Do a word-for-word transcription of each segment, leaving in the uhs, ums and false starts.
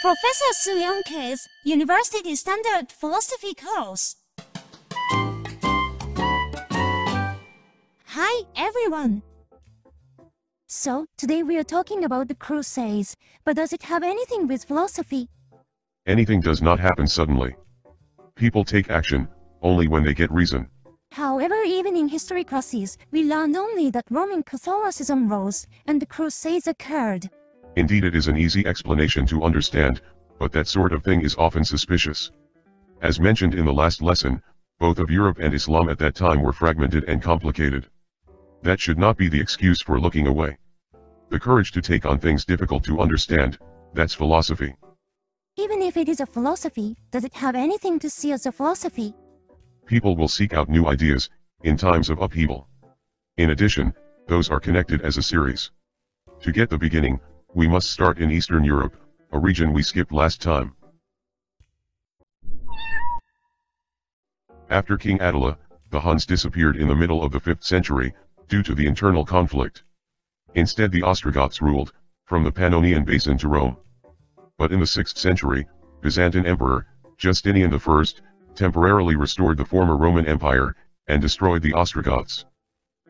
Professor Suyanke's University Standard Philosophy course. Hi everyone! So, today we are talking about the Crusades, but does it have anything with philosophy? Anything does not happen suddenly. People take action, only when they get reason. However, even in history classes, we learn only that Roman Catholicism rose, and the Crusades occurred. Indeed, it is an easy explanation to understand, but that sort of thing is often suspicious. As mentioned in the last lesson, both of Europe and Islam at that time were fragmented and complicated. That should not be the excuse for looking away. The courage to take on things difficult to understand, that's philosophy. Even if it is a philosophy, does it have anything to see as a philosophy? People will seek out new ideas, in times of upheaval. In addition, those are connected as a series. To get the beginning, we must start in Eastern Europe, a region we skipped last time. After King Attila, the Huns disappeared in the middle of the fifth century, due to the internal conflict. Instead, the Ostrogoths ruled, from the Pannonian basin to Rome. But in the sixth century, Byzantine Emperor, Justinian the First, temporarily restored the former Roman Empire, and destroyed the Ostrogoths.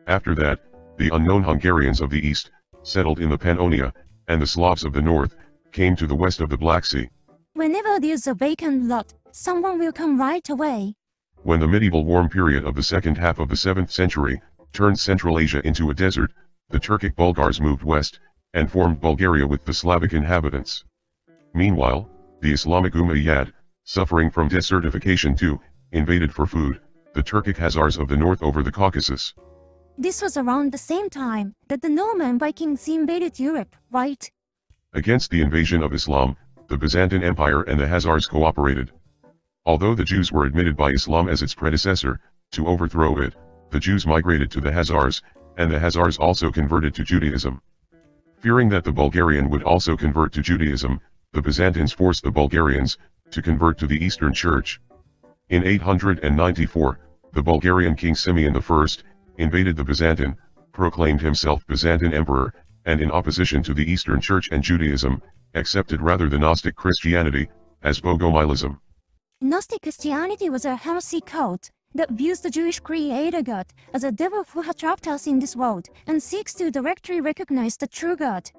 After that, the unknown Hungarians of the east, settled in the Pannonia, and the Slavs of the north, came to the west of the Black Sea. Whenever there's a vacant lot, someone will come right away. When the medieval warm period of the second half of the seventh century, turned Central Asia into a desert, the Turkic Bulgars moved west, and formed Bulgaria with the Slavic inhabitants. Meanwhile, the Islamic Umayyad, suffering from desertification too, invaded for food, the Turkic Khazars of the north over the Caucasus. This was around the same time that the Norman Vikings invaded Europe, right? Against the invasion of Islam, the Byzantine Empire and the Khazars cooperated. Although the Jews were admitted by Islam as its predecessor, to overthrow it, the Jews migrated to the Khazars, and the Khazars also converted to Judaism. Fearing that the Bulgarian would also convert to Judaism, the Byzantines forced the Bulgarians to convert to the Eastern Church. In eight hundred ninety-four, the Bulgarian king Simeon the First, invaded the Byzantine, proclaimed himself Byzantine emperor, and in opposition to the Eastern Church and Judaism, accepted rather the Gnostic Christianity, as Bogomilism. Gnostic Christianity was a heresy cult that views the Jewish creator God as a devil who had trapped us in this world, and seeks to directly recognize the true God.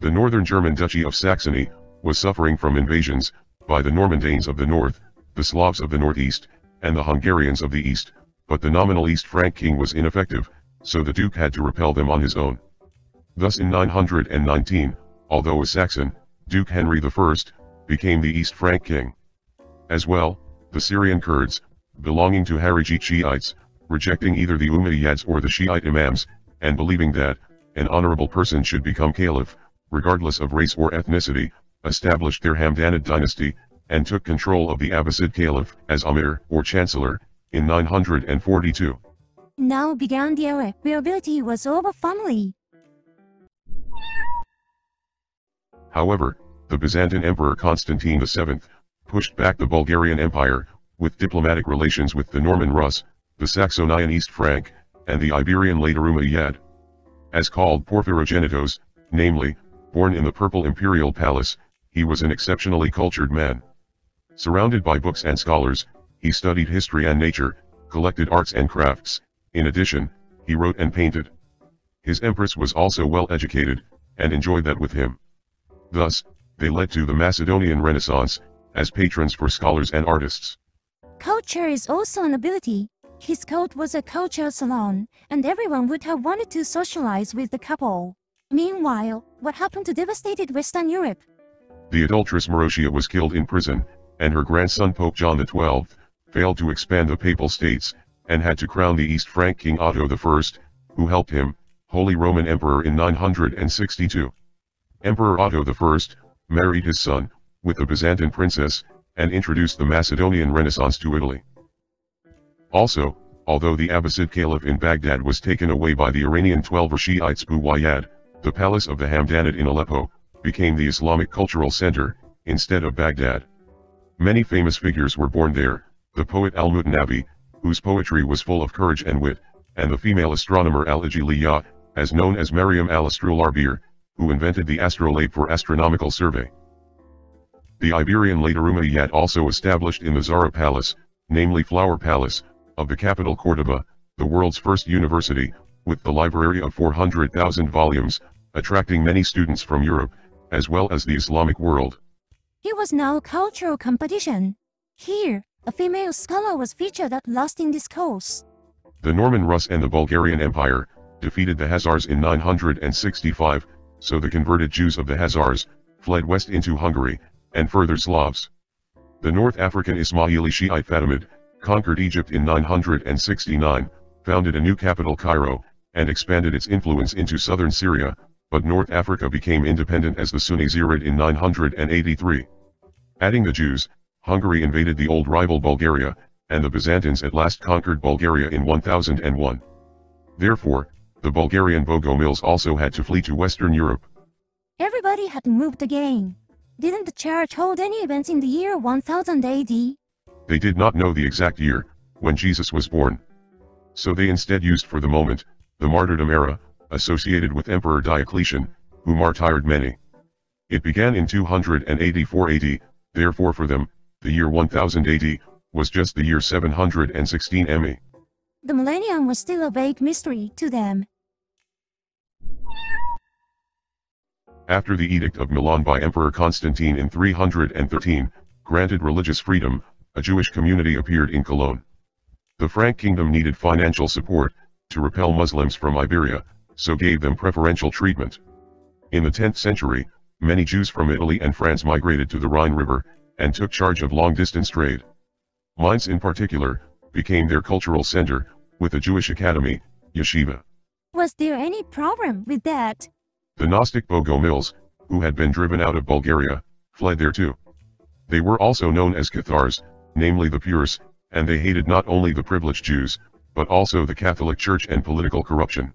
The northern German Duchy of Saxony, was suffering from invasions, by the Normandanes of the north, the Slavs of the northeast, and the Hungarians of the east, but the nominal East Frank king was ineffective, so the duke had to repel them on his own. Thus in nine hundred nineteen, although a Saxon, Duke Henry the First, became the East Frank king. As well, the Syrian Kurds, belonging to Khariji Shiites, rejecting either the Umayyads or the Shiite imams, and believing that, an honorable person should become caliph, regardless of race or ethnicity, established their Hamdanid dynasty, and took control of the Abbasid Caliph, as Amir, or Chancellor, in nine hundred forty-two. Now began the era where ability was over family. However, the Byzantine Emperor Constantine the Seventh, pushed back the Bulgarian Empire, with diplomatic relations with the Norman Rus, the Saxonian East Frank, and the Iberian later Umayyad. As called Porphyrogenitos, namely, born in the Purple Imperial Palace, he was an exceptionally cultured man. Surrounded by books and scholars, he studied history and nature, collected arts and crafts, in addition, he wrote and painted. His empress was also well educated, and enjoyed that with him. Thus, they led to the Macedonian Renaissance, as patrons for scholars and artists. Culture is also an ability. His court was a culture salon, and everyone would have wanted to socialize with the couple. Meanwhile, what happened to devastated Western Europe? The adulteress Marozia was killed in prison, and her grandson Pope John the Twelfth, failed to expand the Papal States, and had to crown the East Frank King Otto the First, who helped him, Holy Roman Emperor in nine hundred sixty-two. Emperor Otto the First, married his son, with a Byzantine princess, and introduced the Macedonian Renaissance to Italy. Also, although the Abbasid Caliph in Baghdad was taken away by the Iranian Twelver Shiites Buwayyad, the palace of the Hamdanid in Aleppo, became the Islamic cultural center, instead of Baghdad. Many famous figures were born there, the poet al-Mutanabi, whose poetry was full of courage and wit, and the female astronomer al-Ijiliya, as known as Maryam al-Astrolarbir, who invented the astrolabe for astronomical survey. The Iberian later Umayyad also established in the Zara Palace, namely Flower Palace, of the capital Cordoba, the world's first university, with the library of four hundred thousand volumes, attracting many students from Europe, as well as the Islamic world. There was no cultural competition. Here, a female scholar was featured at last in discourse. The Norman Rus and the Bulgarian Empire defeated the Khazars in nine hundred sixty-five, so the converted Jews of the Khazars fled west into Hungary, and further Slavs. The North African Ismaili Shiite Fatimid conquered Egypt in nine hundred sixty-nine, founded a new capital Cairo, and expanded its influence into southern Syria, but North Africa became independent as the Sunni Zirid in nine hundred eighty-three. Adding the Jews, Hungary invaded the old rival Bulgaria, and the Byzantines at last conquered Bulgaria in one thousand one. Therefore, the Bulgarian Bogomils also had to flee to Western Europe. Everybody had moved again. Didn't the church hold any events in the year one thousand A D? They did not know the exact year when Jesus was born. So they instead used for the moment the martyrdom era, associated with Emperor Diocletian, who martyred many. It began in two hundred eighty-four A D, therefore for them, the year one thousand A D was just the year seven hundred sixteen M E. The millennium was still a vague mystery to them. After the Edict of Milan by Emperor Constantine in three hundred thirteen, granted religious freedom, a Jewish community appeared in Cologne. The Frank kingdom needed financial support to repel Muslims from Iberia, so gave them preferential treatment. In the tenth century, many Jews from Italy and France migrated to the Rhine River, and took charge of long-distance trade. Mainz in particular became their cultural center, with a Jewish academy, yeshiva. Was there any problem with that? The Gnostic Bogomils, who had been driven out of Bulgaria, fled there too. They were also known as Cathars, namely the Purs, and they hated not only the privileged Jews, but also the Catholic Church and political corruption.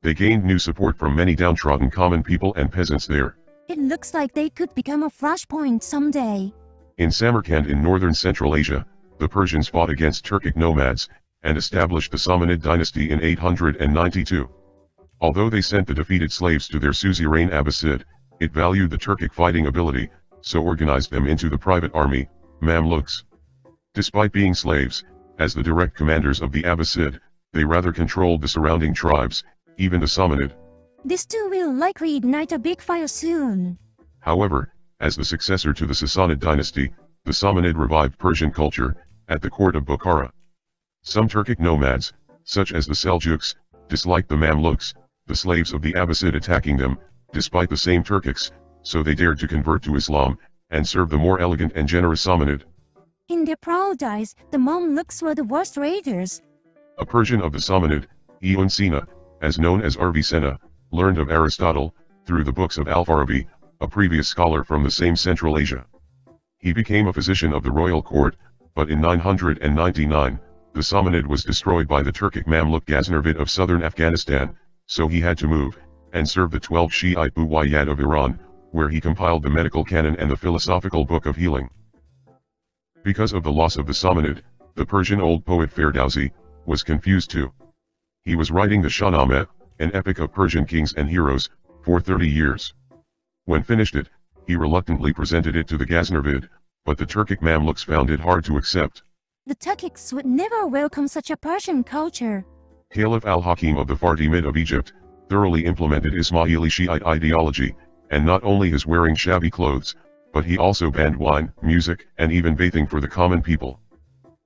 They gained new support from many downtrodden common people and peasants there. It looks like they could become a flashpoint someday. In Samarkand in northern Central Asia, the Persians fought against Turkic nomads, and established the Samanid dynasty in eight hundred ninety-two. Although they sent the defeated slaves to their suzerain Abbasid, it valued the Turkic fighting ability, so organized them into the private army, Mamluks. Despite being slaves, as the direct commanders of the Abbasid, they rather controlled the surrounding tribes, even the Samanid. This too will likely ignite a big fire soon. However, as the successor to the Sassanid dynasty, the Samanid revived Persian culture, at the court of Bukhara. Some Turkic nomads, such as the Seljuks, disliked the Mamluks, the slaves of the Abbasid attacking them, despite the same Turkics, so they dared to convert to Islam, and serve the more elegant and generous Samanid. In their proud eyes, the Mamluks were the worst raiders. A Persian of the Samanid, Avicenna, as known as Avicenna, learned of Aristotle, through the books of al-Farabi, a previous scholar from the same Central Asia. He became a physician of the royal court, but in nine hundred ninety-nine, the Samanid was destroyed by the Turkic Mamluk Ghaznavid of southern Afghanistan, so he had to move, and serve the twelve Shiite Umayyad of Iran, where he compiled the medical canon and the philosophical book of healing. Because of the loss of the Samanid, the Persian old poet Ferdowsi was confused too. He was writing the Shahnameh, an epic of Persian kings and heroes, for thirty years. When finished it, he reluctantly presented it to the Ghaznavid, but the Turkic Mamluks found it hard to accept. The Turkics would never welcome such a Persian culture. Caliph al-Hakim of the Fatimid of Egypt thoroughly implemented Ismaili Shiite ideology, and not only his wearing shabby clothes, but he also banned wine, music, and even bathing for the common people.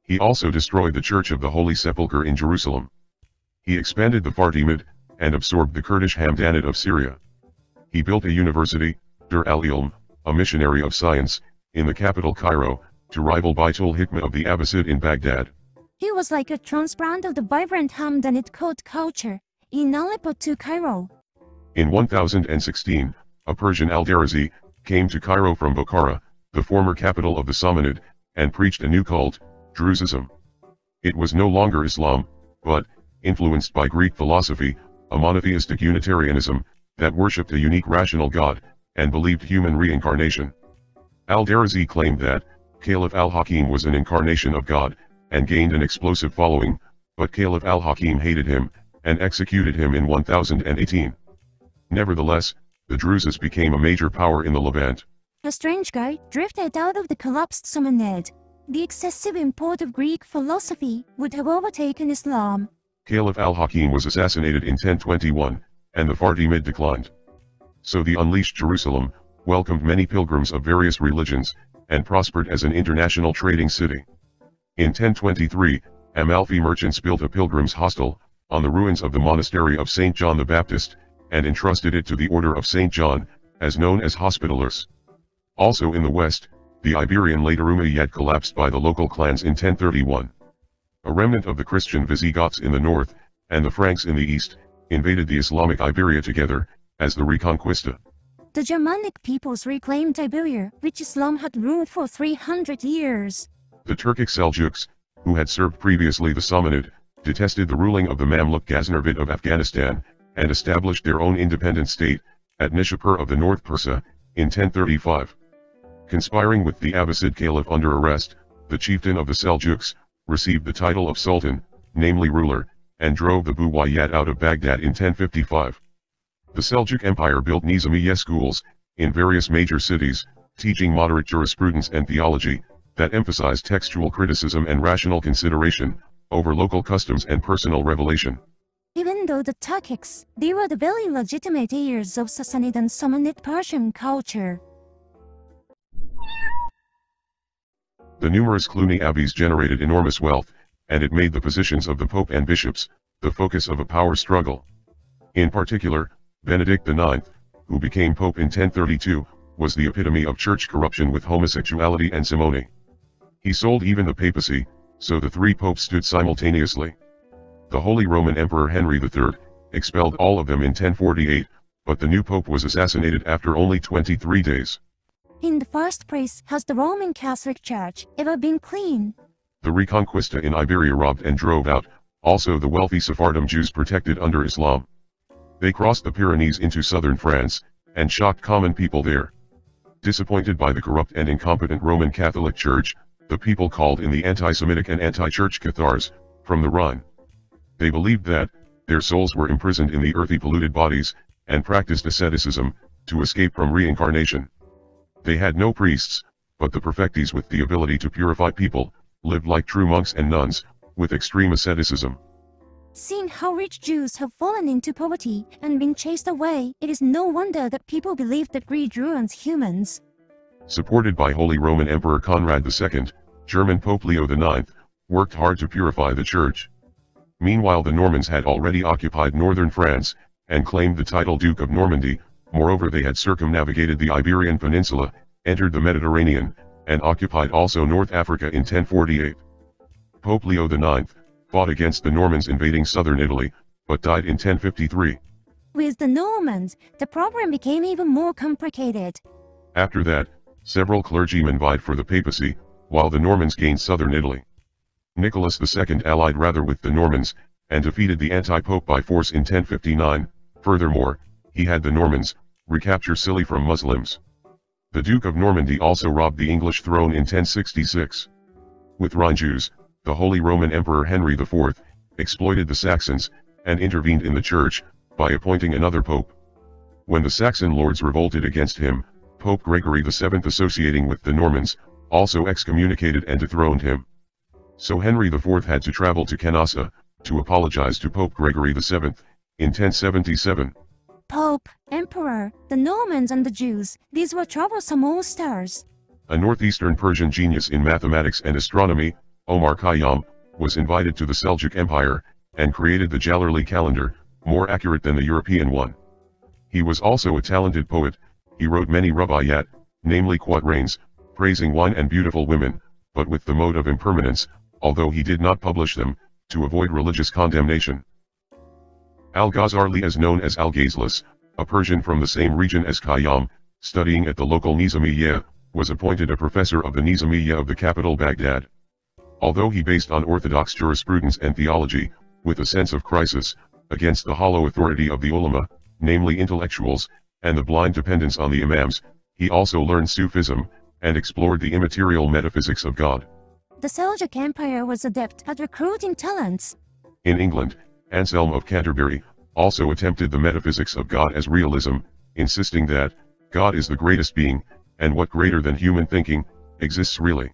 He also destroyed the Church of the Holy Sepulchre in Jerusalem. He expanded the Fatimid, and absorbed the Kurdish Hamdanid of Syria. He built a university, Dar al-Ilm, a missionary of science, in the capital Cairo, to rival Baitul Hikmah of the Abbasid in Baghdad. He was like a transplant of the vibrant Hamdanid court culture, in Aleppo to Cairo. In one thousand sixteen, a Persian al-Darazi came to Cairo from Bukhara, the former capital of the Samanid, and preached a new cult, Drususism. It was no longer Islam, but, influenced by Greek philosophy, a monotheistic Unitarianism, that worshipped a unique rational God, and believed human reincarnation. Al-Darazi claimed that, Caliph al-Hakim was an incarnation of God, and gained an explosive following, but Caliph al-Hakim hated him, and executed him in one thousand eighteen. Nevertheless, the Druses became a major power in the Levant. Kostromyko drifted out of the collapsed Samanid. The excessive import of Greek philosophy would have overtaken Islam. Caliph al-Hakim was assassinated in ten twenty-one, and the Fatimid declined. So the unleashed Jerusalem welcomed many pilgrims of various religions, and prospered as an international trading city. In ten twenty-three, Amalfi merchants built a pilgrims' hostel on the ruins of the monastery of Saint John the Baptist, and entrusted it to the Order of Saint John, as known as Hospitallers. Also in the west, the Iberian later Umayyad collapsed by the local clans in ten thirty-one. A remnant of the Christian Visigoths in the north, and the Franks in the east, invaded the Islamic Iberia together, as the Reconquista. The Germanic peoples reclaimed Iberia, which Islam had ruled for three hundred years. The Turkic Seljuks, who had served previously the Samanid, detested the ruling of the Mamluk Ghaznavid of Afghanistan, and established their own independent state, at Nishapur of the North Persia, in ten thirty-five. Conspiring with the Abbasid Caliph under arrest, the chieftain of the Seljuks received the title of Sultan, namely ruler, and drove the Buwayyad out of Baghdad in ten fifty-five. The Seljuk Empire built Nizamiya schools in various major cities, teaching moderate jurisprudence and theology that emphasized textual criticism and rational consideration over local customs and personal revelation. Even though the Turkics, they were the very legitimate heirs of Sassanid and Samanid Persian culture. The numerous Cluny abbeys generated enormous wealth, and it made the positions of the Pope and bishops the focus of a power struggle. In particular, Benedict the ninth, who became Pope in ten thirty-two, was the epitome of church corruption with homosexuality and simony. He sold even the papacy, so the three popes stood simultaneously. The Holy Roman Emperor Henry the third expelled all of them in ten forty-eight, but the new pope was assassinated after only twenty-three days. In the first place, has the Roman Catholic Church ever been clean? The Reconquista in Iberia robbed and drove out also the wealthy Sephardim Jews protected under Islam. They crossed the Pyrenees into southern France, and shocked common people there. Disappointed by the corrupt and incompetent Roman Catholic Church, the people called in the anti-Semitic and anti-church Cathars from the Rhine. They believed that their souls were imprisoned in the earthy polluted bodies, and practiced asceticism to escape from reincarnation. They had no priests, but the perfectes with the ability to purify people lived like true monks and nuns, with extreme asceticism. Seeing how rich Jews have fallen into poverty and been chased away, it is no wonder that people believed that greed ruins humans. Supported by Holy Roman Emperor Conrad the second, German Pope Leo the ninth worked hard to purify the church. Meanwhile, the Normans had already occupied northern France, and claimed the title Duke of Normandy. Moreover, they had circumnavigated the Iberian Peninsula, entered the Mediterranean, and occupied also North Africa in ten forty-eight. Pope Leo the ninth fought against the Normans invading southern Italy, but died in ten fifty-three. With the Normans, the problem became even more complicated. After that, several clergymen vied for the papacy, while the Normans gained southern Italy. Nicholas the second allied rather with the Normans, and defeated the anti-pope by force in ten fifty-nine, furthermore, he had the Normans recapture Scilly from Muslims. The Duke of Normandy also robbed the English throne in ten sixty-six. With Rhine Jews, the Holy Roman Emperor Henry the fourth exploited the Saxons, and intervened in the church by appointing another pope. When the Saxon lords revolted against him, Pope Gregory the seventh, associating with the Normans, also excommunicated and dethroned him. So Henry the fourth had to travel to Canossa to apologize to Pope Gregory the seventh in ten seventy-seven. Pope, Emperor, the Normans and the Jews, these were troublesome all-stars. A northeastern Persian genius in mathematics and astronomy, Omar Khayyam, was invited to the Seljuk Empire, and created the Jalali calendar, more accurate than the European one. He was also a talented poet. He wrote many rubaiyat, namely quatrains, praising wine and beautiful women, but with the mode of impermanence, although he did not publish them, to avoid religious condemnation. Al-Ghazali is known as Al-Ghazlis, a Persian from the same region as Khayyam, studying at the local Nizamiya, was appointed a professor of the Nizamiya of the capital Baghdad. Although he based on orthodox jurisprudence and theology, with a sense of crisis, against the hollow authority of the ulama, namely intellectuals, and the blind dependence on the imams, he also learned Sufism, and explored the immaterial metaphysics of God. The Seljuk Empire was adept at recruiting talents. In England, Anselm of Canterbury also attempted the metaphysics of God as realism, insisting that God is the greatest being, and what greater than human thinking exists really.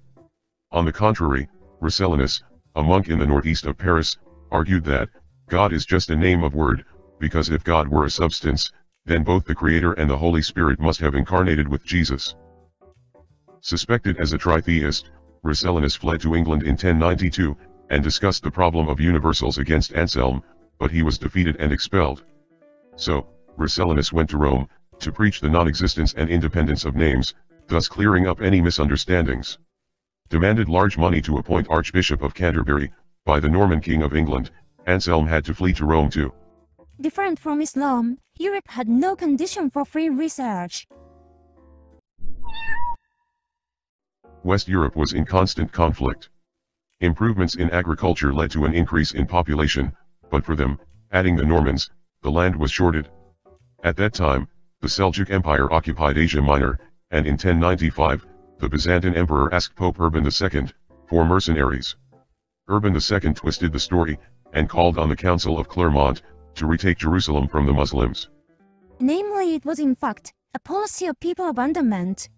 On the contrary, Rocellinus, a monk in the northeast of Paris, argued that God is just a name of word, because if God were a substance, then both the Creator and the Holy Spirit must have incarnated with Jesus. Suspected as a tritheist, Rocellinus fled to England in ten ninety-two, and discussed the problem of universals against Anselm, but he was defeated and expelled. So, Rocellinus went to Rome, to preach the non-existence and independence of names, thus clearing up any misunderstandings. Demanded large money to appoint Archbishop of Canterbury, by the Norman King of England, Anselm had to flee to Rome too. Different from Islam, Europe had no condition for free research. West Europe was in constant conflict. Improvements in agriculture led to an increase in population, but for them, adding the Normans, the land was shorted. At that time, the Seljuk Empire occupied Asia Minor, and in ten ninety-five, the Byzantine Emperor asked Pope Urban the Second, for mercenaries. Urban the Second twisted the story, and called on the Council of Clermont, to retake Jerusalem from the Muslims. Namely, it was in fact, a policy of people abandonment.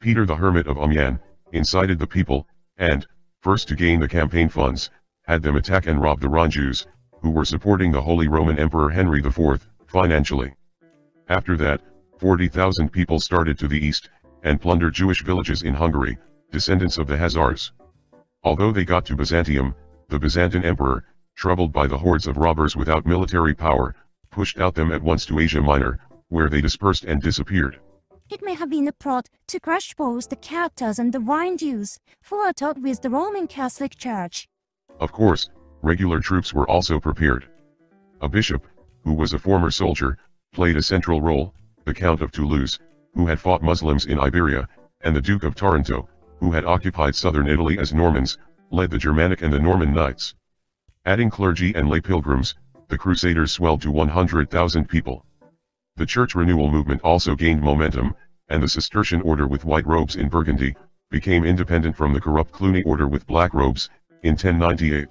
Peter the Hermit of Amiens, incited the people, and, first to gain the campaign funds, had them attack and rob the Rhine-Jews, who were supporting the Holy Roman Emperor Henry the Fourth, financially. After that, forty thousand people started to the east, and plundered Jewish villages in Hungary, descendants of the Khazars. Although they got to Byzantium, the Byzantine Emperor, troubled by the hordes of robbers without military power, pushed out them at once to Asia Minor, where they dispersed and disappeared. It may have been a plot to crush both the Cathars and the Rhine Jews, who were taught with the Roman Catholic Church. Of course, regular troops were also prepared. A bishop, who was a former soldier, played a central role, the Count of Toulouse, who had fought Muslims in Iberia, and the Duke of Taranto, who had occupied southern Italy as Normans, led the Germanic and the Norman knights. Adding clergy and lay pilgrims, the Crusaders swelled to one hundred thousand people. The church renewal movement also gained momentum, and the Cistercian order with white robes in Burgundy, became independent from the corrupt Cluny order with black robes, in ten ninety-eight.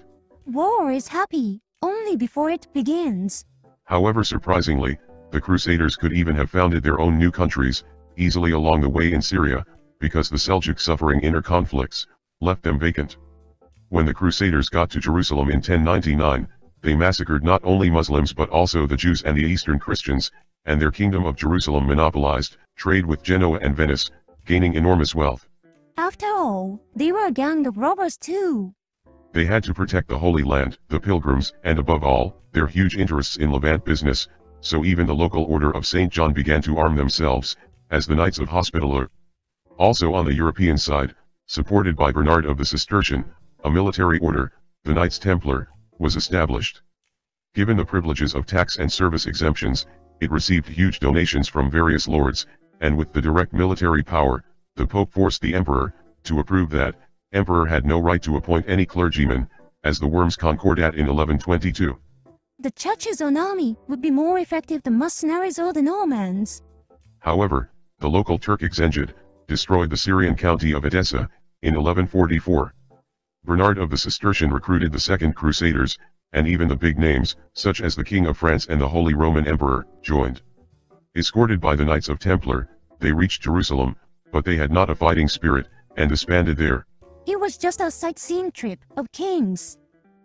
War is happy, only before it begins. However, surprisingly, the Crusaders could even have founded their own new countries, easily along the way in Syria, because the Seljuks suffering inner conflicts, left them vacant. When the Crusaders got to Jerusalem in ten ninety-nine, they massacred not only Muslims but also the Jews and the Eastern Christians, and their kingdom of Jerusalem monopolized trade with Genoa and Venice, gaining enormous wealth. After all, they were a gang of robbers too. They had to protect the Holy Land, the pilgrims, and above all, their huge interests in Levant business, so even the local order of Saint John began to arm themselves, as the Knights of Hospitallers. Also on the European side, supported by Bernard of the Cistercian, a military order, the Knights Templar, was established. Given the privileges of tax and service exemptions, it received huge donations from various lords, and with the direct military power, the Pope forced the Emperor, to approve that, Emperor had no right to appoint any clergyman, as the Worms Concordat in eleven twenty-two. The Church's own army would be more effective than mercenaries or the Normans. However, the local Turk Exengid, destroyed the Syrian county of Edessa, in eleven forty-four. Bernard of the Cistercian recruited the Second Crusaders, and even the big names, such as the King of France and the Holy Roman Emperor, joined. Escorted by the Knights of Templar, they reached Jerusalem, but they had not a fighting spirit, and disbanded there. It was just a sightseeing trip of kings.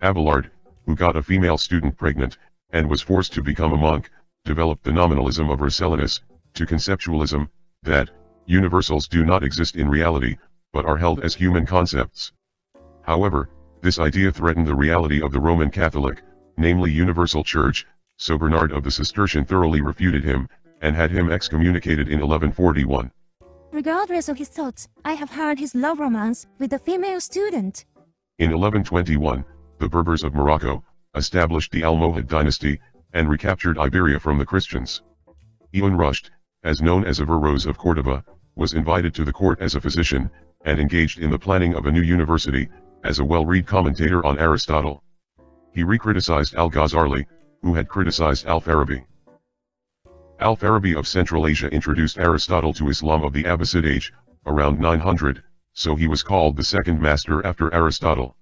Abelard, who got a female student pregnant, and was forced to become a monk, developed the nominalism of Rocellinus, to conceptualism, that, universals do not exist in reality, but are held as human concepts. However, this idea threatened the reality of the Roman Catholic, namely universal church, so Bernard of the Cistercian thoroughly refuted him, and had him excommunicated in eleven forty-one. Regardless of his thoughts, I have heard his love romance with a female student. In eleven twenty-one, the Berbers of Morocco, established the Almohad dynasty, and recaptured Iberia from the Christians. Ibn Rushd, as known as Averroes of Cordoba, was invited to the court as a physician, and engaged in the planning of a new university, as a well-read commentator on Aristotle. He re-criticized al-Ghazali, who had criticized al-Farabi. Al-Farabi of Central Asia introduced Aristotle to Islam of the Abbasid age, around nine hundred, so he was called the second master after Aristotle.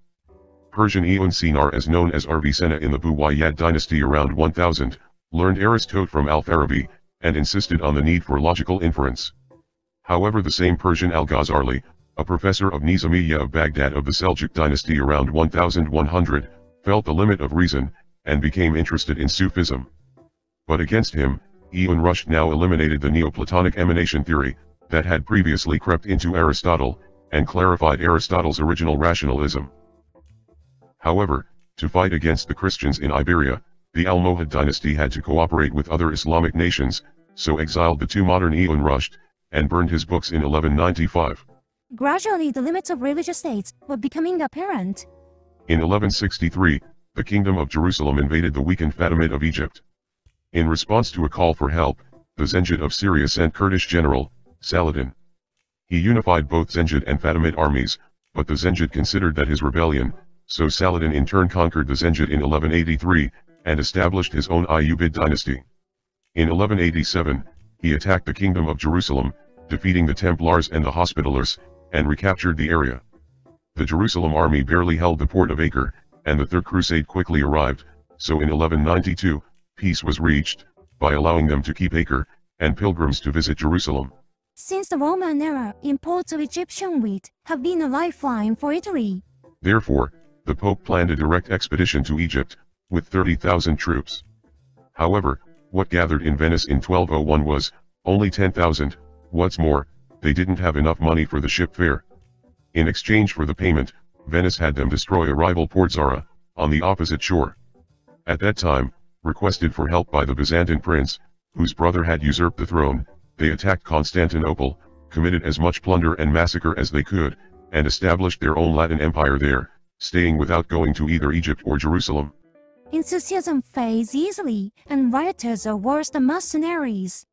Persian Ibn Sina, as known as Avicenna in the Umayyad dynasty around one thousand, learned Aristotle from al-Farabi, and insisted on the need for logical inference. However, the same Persian al-Ghazarli, a professor of Nizamiya of Baghdad of the Seljuk dynasty around one thousand one hundred, felt the limit of reason, and became interested in Sufism. But against him, Ibn Rushd now eliminated the Neoplatonic emanation theory, that had previously crept into Aristotle, and clarified Aristotle's original rationalism. However, to fight against the Christians in Iberia, the Almohad dynasty had to cooperate with other Islamic nations, so exiled the two modern Ibn Rushd, and burned his books in eleven ninety-five. Gradually the limits of religious states were becoming apparent. In eleven sixty-three, the Kingdom of Jerusalem invaded the weakened Fatimid of Egypt. In response to a call for help, the Zenjid of Syria sent Kurdish general, Saladin. He unified both Zenjid and Fatimid armies, but the Zenjid considered that his rebellion, so Saladin in turn conquered the Zenjid in eleven eighty-three, and established his own Ayyubid dynasty. In eleven eighty-seven, he attacked the Kingdom of Jerusalem, defeating the Templars and the Hospitallers, and recaptured the area. The Jerusalem army barely held the port of Acre, and the Third Crusade quickly arrived, so in eleven ninety-two, peace was reached, by allowing them to keep Acre, and pilgrims to visit Jerusalem. Since the Roman era, imports of Egyptian wheat have been a lifeline for Italy. Therefore, the Pope planned a direct expedition to Egypt, with thirty thousand troops. However, what gathered in Venice in twelve oh one was only ten thousand, what's more, they didn't have enough money for the ship fare. In exchange for the payment, Venice had them destroy a rival port Zara, on the opposite shore. At that time, requested for help by the Byzantine prince, whose brother had usurped the throne, they attacked Constantinople, committed as much plunder and massacre as they could, and established their own Latin empire there, staying without going to either Egypt or Jerusalem. Enthusiasm fades easily, and rioters are worse than mercenaries.